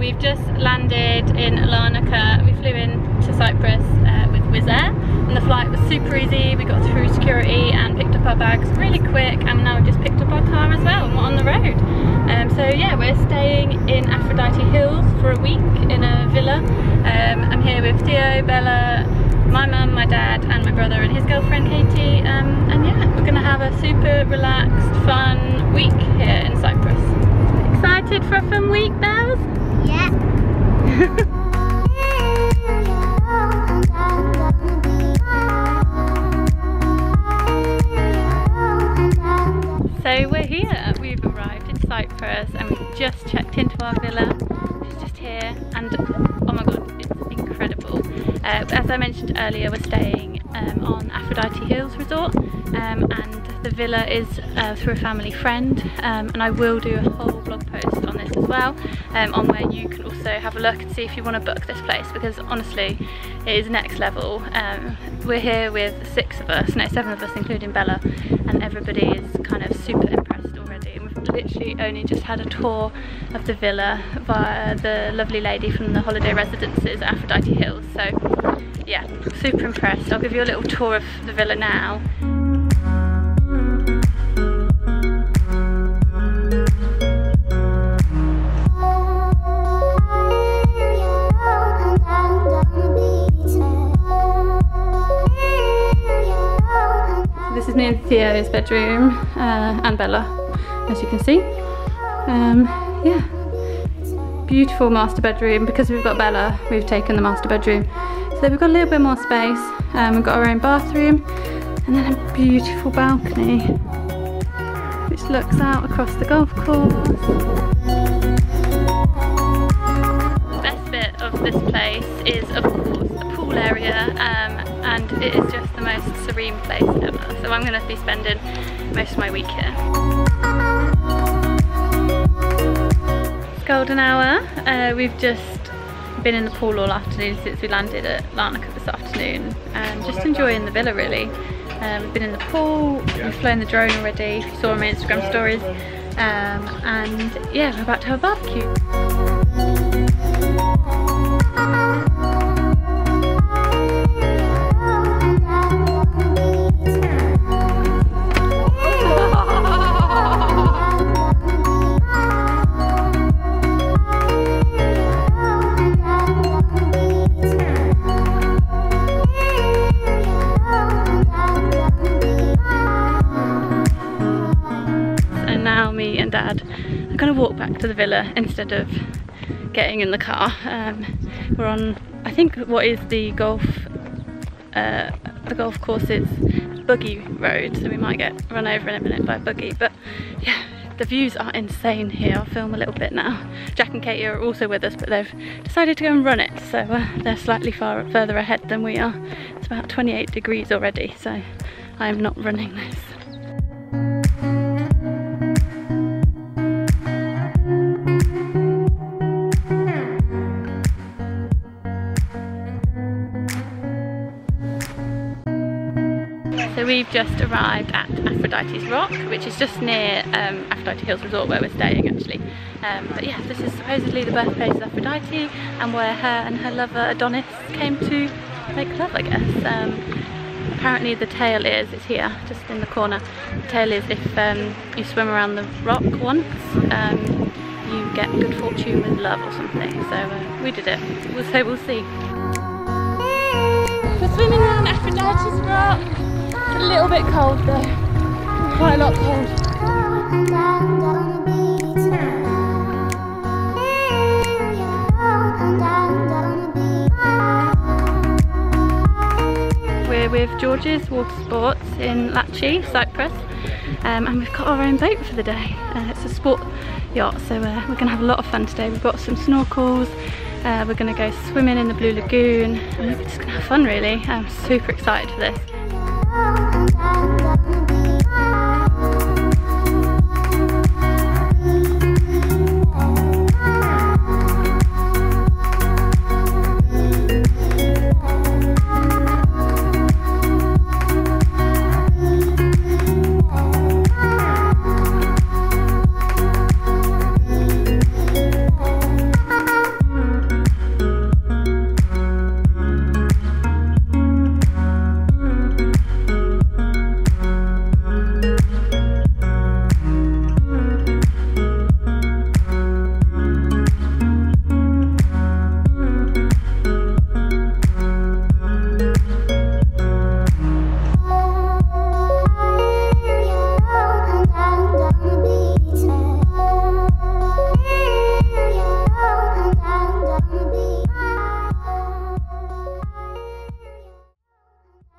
We've just landed in Larnaca. We flew in to Cyprus with Wizz Air, and the flight was super easy. We got through security and picked up our bags really quick, and now we've just picked up our car as well and we're on the road. So yeah, we're staying in Aphrodite Hills for a week in a villa. I'm here with Theo, Bella, my mum, my dad and my brother and his girlfriend Katie, and yeah, we're going to have a super relaxed, fun week here in Cyprus. Excited for a fun week, Bells? Yeah. So we're here, we've arrived in Cyprus and we've just checked into our villa, which is just here, and oh my god, it's incredible. As I mentioned earlier, we're staying on Aphrodite Hills Resort, and the villa is through a family friend, and I will do a whole blog post on this as well, on where you can also have a look and see if you want to book this place, because honestly it is next level. We're here with seven of us including Bella, and everybody is kind of super impressed already, and we've literally only just had a tour of the villa via the lovely lady from the holiday residences at Aphrodite Hills, so yeah, super impressed. I'll give you a little tour of the villa now. This is me and Theo's bedroom, and Bella, as you can see. Yeah, beautiful master bedroom. Because we've got Bella, we've taken the master bedroom, so we've got a little bit more space. We've got our own bathroom and then a beautiful balcony which looks out across the golf course. The best bit of this place is, of course, the pool area, and it is just the most serene place ever, so I'm going to be spending most of my week here. It's golden hour. We've just been in the pool all afternoon since we landed at Larnaca this afternoon, and just enjoying the villa really. We've been in the pool, we've flown the drone already, if you saw my Instagram stories, and yeah, we're about to have a barbecue. Dad, I'm going to walk back to the villa instead of getting in the car. We're on, I think, what is the golf course's buggy road, so we might get run over in a minute by a buggy, but yeah, the views are insane here. I'll film a little bit now. Jack and Katie are also with us, but they've decided to go and run it, so they're slightly further ahead than we are. It's about 28 degrees already, so I'm not running this. So we've just arrived at Aphrodite's Rock, which is just near Aphrodite Hills Resort where we're staying actually. But yeah, this is supposedly the birthplace of Aphrodite, and where her and her lover Adonis came to make love, I guess. Apparently the tale is, it's here, just in the corner, the tale is if you swim around the rock once, you get good fortune with love or something. So we did it, so we'll see. We're swimming around Aphrodite's Rock. A little bit cold though, quite a lot cold. We're with George's Water Sports in Latchi, Cyprus, and we've got our own boat for the day. It's a sport yacht, so we're going to have a lot of fun today. We've got some snorkels. We're going to go swimming in the Blue Lagoon, and we're just going to have fun really. I'm super excited for this.